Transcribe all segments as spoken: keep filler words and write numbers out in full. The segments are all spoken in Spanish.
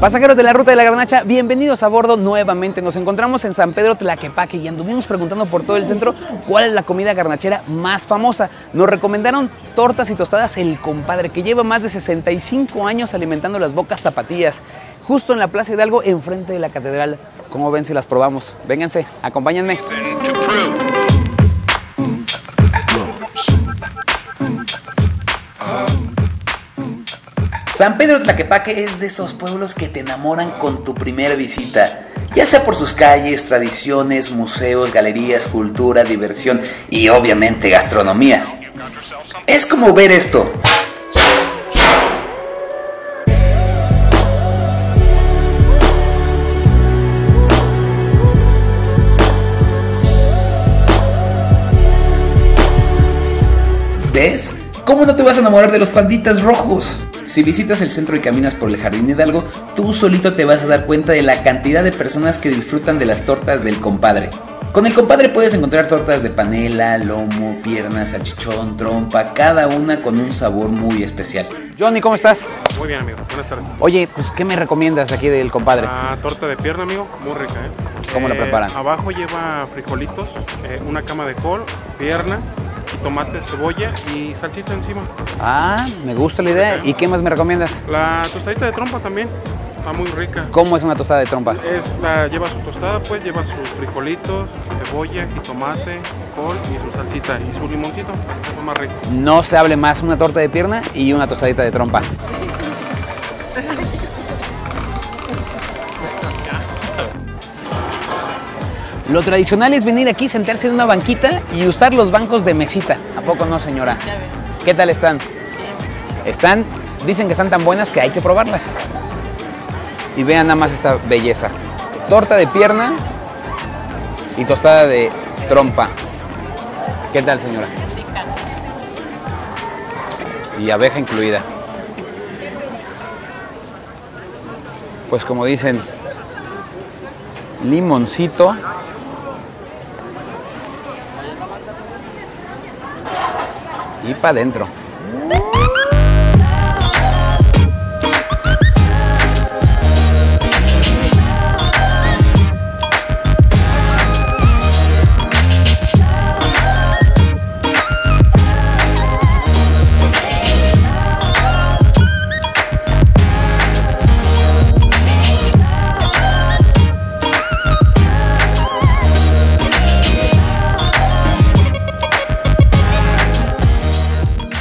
Pasajeros de la Ruta de la Garnacha, bienvenidos a bordo nuevamente. Nos encontramos en San Pedro Tlaquepaque y anduvimos preguntando por todo el centro cuál es la comida garnachera más famosa. Nos recomendaron tortas y tostadas El Compadre, que lleva más de sesenta y cinco años alimentando las bocas tapatías, justo en la Plaza Hidalgo, enfrente de la Catedral. ¿Cómo ven si las probamos? Vénganse, acompáñenme. San Pedro Tlaquepaque es de esos pueblos que te enamoran con tu primera visita, ya sea por sus calles, tradiciones, museos, galerías, cultura, diversión y obviamente gastronomía. Es como ver esto. ¿Ves? ¿Cómo no te vas a enamorar de los panditas rojos? Si visitas el centro y caminas por el Jardín Hidalgo, tú solito te vas a dar cuenta de la cantidad de personas que disfrutan de las tortas del compadre. Con el compadre puedes encontrar tortas de panela, lomo, piernas, salchichón, trompa, cada una con un sabor muy especial. Johnny, ¿cómo estás? Muy bien, amigo. Buenas tardes. Oye, pues, ¿qué me recomiendas aquí del compadre? La torta de pierna, amigo. Muy rica, ¿eh? ¿Cómo eh, la preparan? Abajo lleva frijolitos, eh, una cama de col, pierna, tomate, cebolla y salsita encima. Ah, me gusta la idea. Okay. ¿Y qué más me recomiendas? La tostadita de trompa también, está muy rica. ¿Cómo es una tostada de trompa? Es la, lleva su tostada, pues lleva sus frijolitos, cebolla, jitomate, col y su salsita y su limoncito, eso es más rico. No se hable más, una torta de pierna y una tostadita de trompa. Lo tradicional es venir aquí, sentarse en una banquita y usar los bancos de mesita. ¿A poco no, señora? ¿Qué tal están? Sí. Están, dicen que están tan buenas que hay que probarlas. Y vean nada más esta belleza. Torta de pierna y tostada de trompa. ¿Qué tal, señora? Y abeja incluida. Pues como dicen, limoncito. Y para adentro.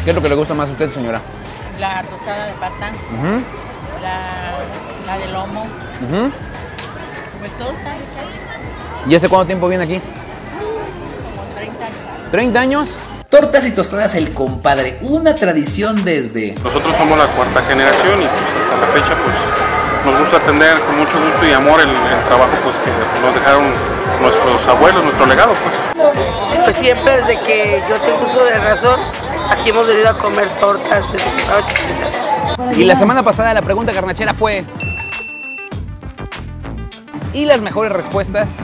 ¿Qué es lo que le gusta más a usted, señora? La tostada de pata, uh-huh. la, la de lomo. Uh-huh. Pues todo está rico. ¿Y hace cuánto tiempo viene aquí? Como treinta años. ¿treinta años? Tortas y tostadas El Compadre, una tradición desde... Nosotros somos la cuarta generación y pues hasta la fecha pues nos gusta atender con mucho gusto y amor el, el trabajo pues que nos dejaron nuestros abuelos, nuestro legado pues. Pues siempre desde que yo tengo uso de razón, aquí hemos venido a comer tortas desde que estaba chiquita. Y la semana pasada la pregunta garnachera fue... Y las mejores respuestas...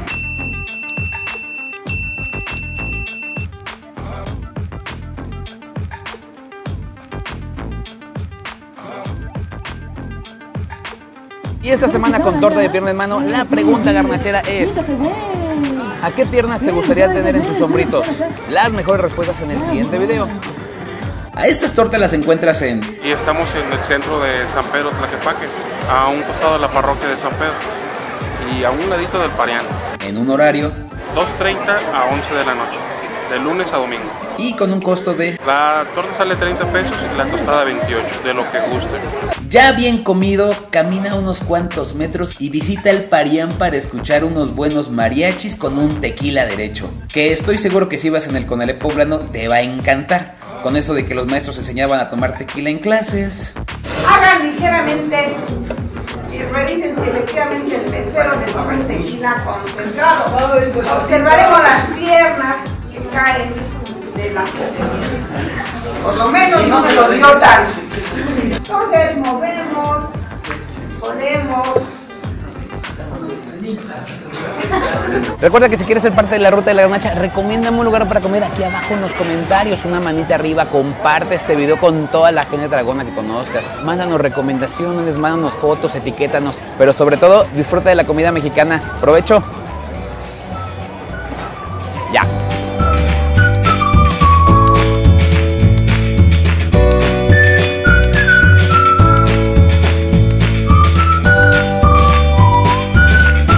Y esta semana con torta de pierna en mano, la pregunta garnachera es... ¿A qué piernas te gustaría tener en tus sombritos? Las mejores respuestas en el siguiente video. A estas tortas las encuentras en... Y estamos en el centro de San Pedro Tlaquepaque, a un costado de la parroquia de San Pedro y a un ladito del Parián. En un horario... dos treinta a once de la noche, de lunes a domingo. Y con un costo de... La torta sale treinta pesos y la tostada veintiocho, de lo que guste. Ya bien comido, camina unos cuantos metros y visita el Parián para escuchar unos buenos mariachis con un tequila derecho, que estoy seguro que si vas en el Conalep poblano te va a encantar. Con eso de que los maestros enseñaban a tomar tequila en clases. Hagan ligeramente y revisen selectivamente el mesero de tomar tequila concentrado. Observaremos las piernas que caen de la tequila. Por lo menos no se lo dio tal. Entonces movemos, ponemos. Recuerda que si quieres ser parte de la Ruta de la Garnacha, recomiéndame un lugar para comer aquí abajo en los comentarios, una manita arriba, comparte este video con toda la gente dragona que conozcas, mándanos recomendaciones, mándanos fotos, etiquétanos, pero sobre todo disfruta de la comida mexicana. Provecho.